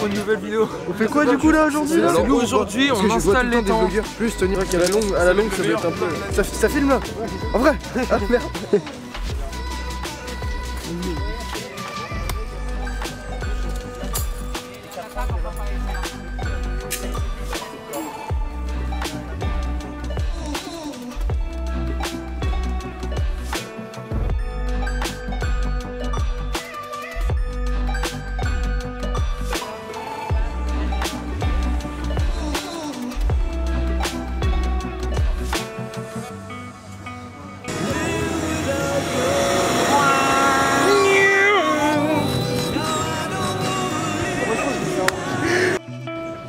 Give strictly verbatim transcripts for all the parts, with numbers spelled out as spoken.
pour une nouvelle vidéo. On fait quoi du coup là aujourd'hui? C'est nous aujourd'hui, on installe les temps. Plus tenir à la longue, à la longue ça va être un peu... Ça filme là? En vrai? Ah merde.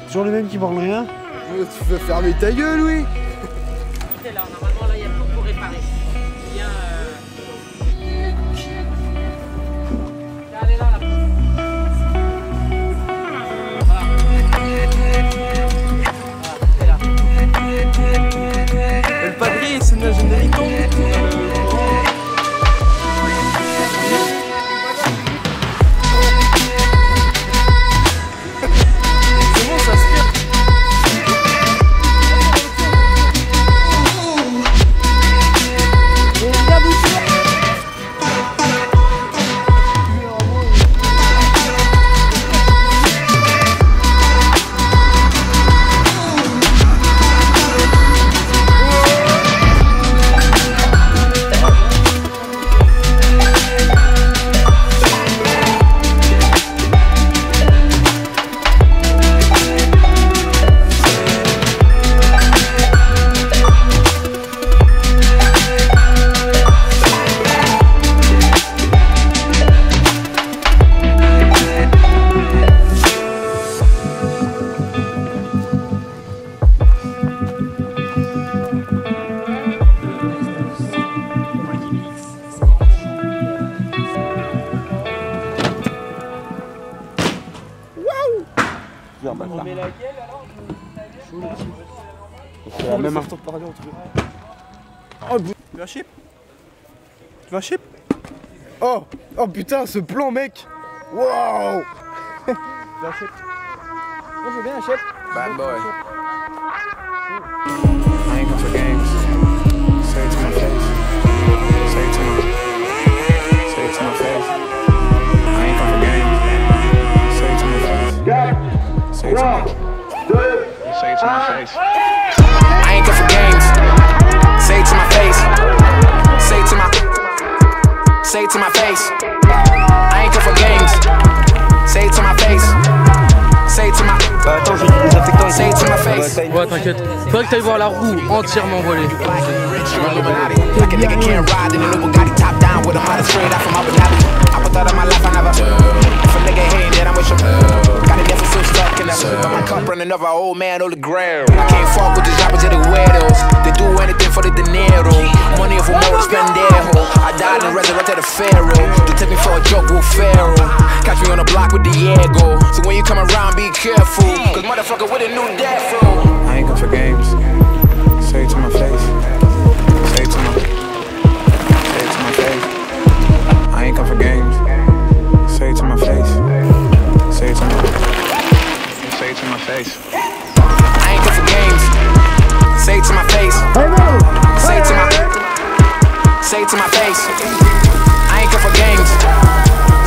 Toujours le même qui branle rien. Tu veux fermer ta gueule, oui. Écoutez là, normalement là il y a tout pour réparer. Il y a euh... là, allez là, là. Voilà. Voilà, là. Le padré, c'est une générique. C'est la même affaire de parler entre eux. Oh, tu vas chip? Tu vas chip? Oh, oh putain, ce plan, mec! Wow! Tu vas chip? Moi, je veux bien un chip. Bad boy. I ain't got for games. Say it to my face. Say it to my face. Say it to my face. I ain't got for games. Say it to my face. Gap! Say it to my face. Say it to my face. I ain't go for games. Say it to my face. Say it to my. Say it to my face. I ain't go for games. Say it to my face. Say it to my. Bah attends, je vais désinfectant. Say it to my face. Ouais, t'inquiète. Faut que t'ailles voir la roue entièrement volée. Another old man on the ground. I can't fuck with the jobbers of the weirdos. They do anything for the dinero. Money for more to spend their hole. I died and resurrected a pharaoh. They took me for a joke with Pharaoh. Catch me on the block with Diego. So when you come around, be careful. Cause motherfucker with a new death row. I ain't got for games. Say it to my face. Say it to my. Say it to my face. I ain't got for games. Say it to my face. Say it to my. Say it to my face. I ain't got for games. Say it to my face. Say it to my. Say it to my face. I ain't got for games.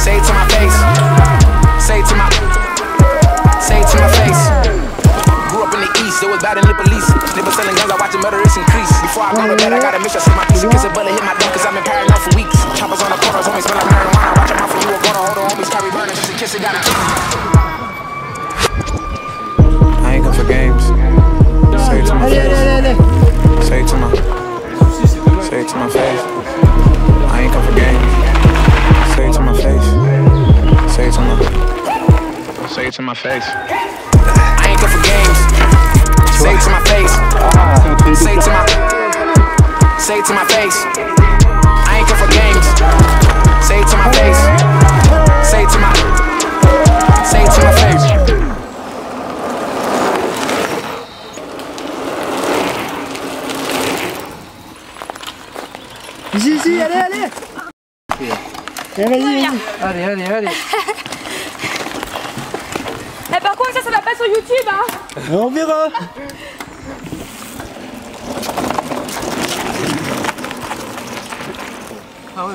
Say it to my face. Say it to my. Say it to my face. Grew up in the east, it was bad in the police. Never selling guns, I watch the murderers increase. Before I go to bed, I gotta make sure I see my piece. Kiss a bullet, hit my dog, cause I've been paranoid for weeks. Choppers on the corners, homies smell like marijuana. Watch your mouth for you a corner, hold on, homies carry burners. Just a kiss, it gotta. I ain't got for games. Say it to my face. Say it to my. Say it to my face. I ain't got for games. Say it to my face. Say it to my. Say it to my face. I ain't got for games. Say it to my face. Say it to my. Say it to my face. I ain't got for games. Say it to my face. Say it to my. Say it to my face. Zizi, allez, allez, okay. Allez, allez, allez, allez, allez, allez, allez, allez, pas sur YouTube, hein. On verra. Ah ouais,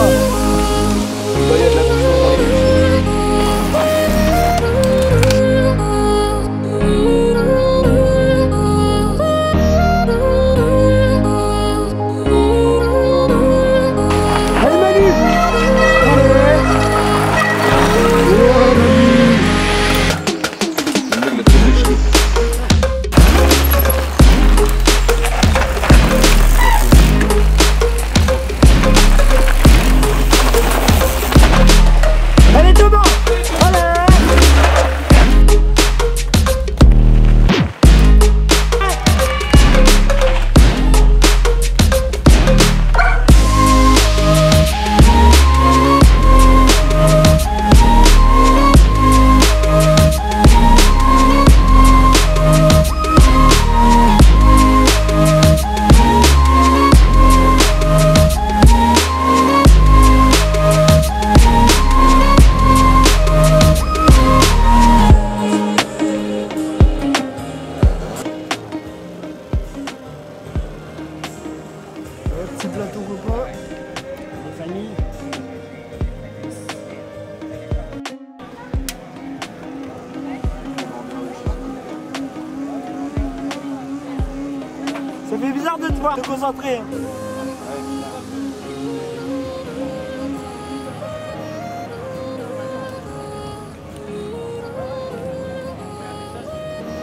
Ça fait bizarre de te voir te concentrer. Hein.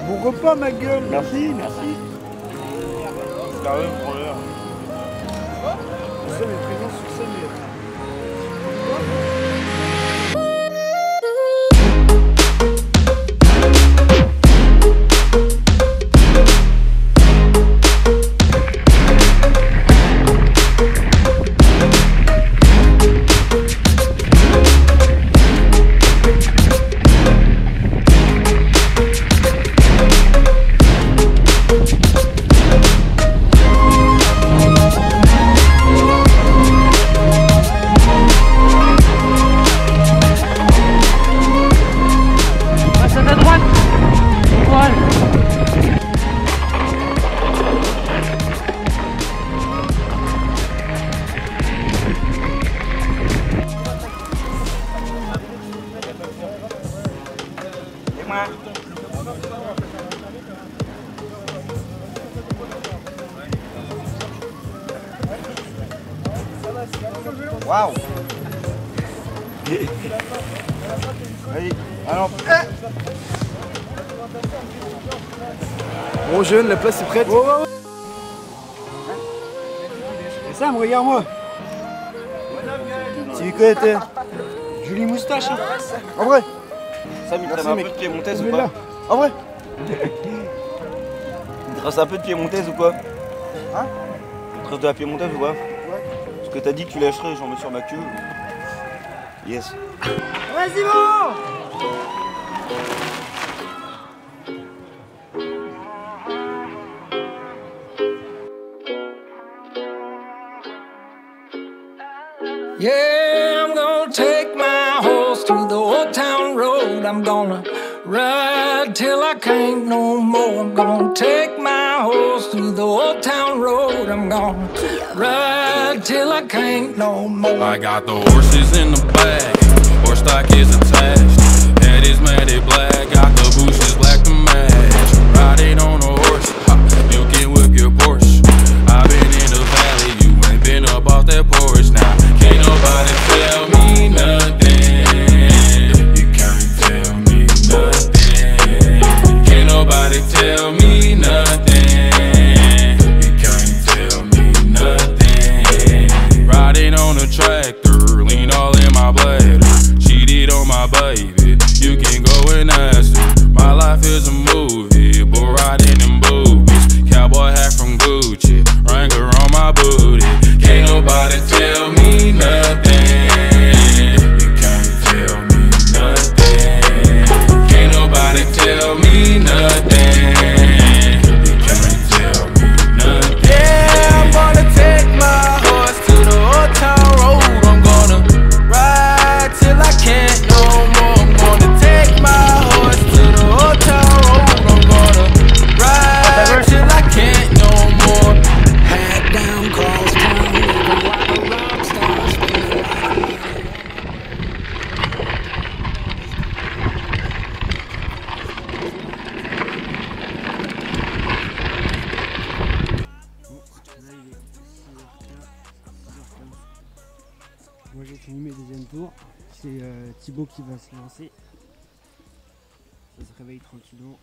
Bon repas, ma gueule. Merci, merci. C'est la même pour l'heure. Nous sommes présents sur scène. Waouh. Allez, alors... Bon jeune, la place est prête. Oh, oh, oh. Et Sam, regarde-moi. Tu connais ta jolie moustache, hein. En vrai Sam, il trace un peu de piémontaise ou pas? En vrai Il trace un peu de piémontaise ou pas? Hein? Il trace de la piémontaise ou pas? Que t'as dit que tu lâcherais, j'en mets sur ma queue. Yes. Vas-y, bon. Yeah, I'm gonna take my horse through the old town road. I'm gonna ride till I can't no more. I'm gonna take my horse through the old town road. I'm gonna ride till I can't no more. I got the horses in the back, horse stock is attached. Head is matted black, got the bushes black to match. Riding on a horse, you can whip your Porsche. I've been in the valley, you ain't been up off that porch. Now can't nobody tell me nothing. You can't tell me nothing. tour. C'est euh, Thibaut qui va se lancer. Ça se réveille tranquillement.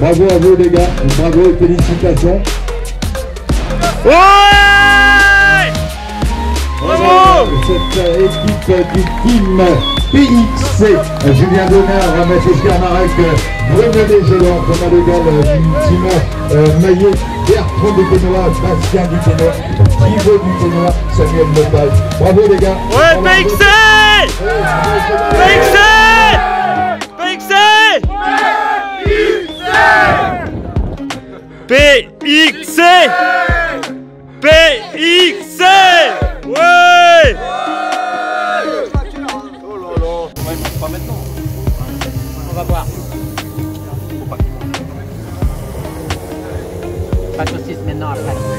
Bravo à vous les gars, bravo et félicitations. Ouais, bravo. Cette équipe du team P X C, Julien Donnard, Monsieur Scaramarais, Bruno Desgelants, Thomas Simon Maillot, Bertrand Dupénoa, Bastien Dupénoa, Thibaut Dupénoa, Samuel Lepage. Bravo les gars. Ouais, P X C, P X C, P X C, P X C, P X C, ouais, ouais. Oh là là. Ouais, pas maintenant. On va voir. Faut pas. Pas de saucisse maintenant après.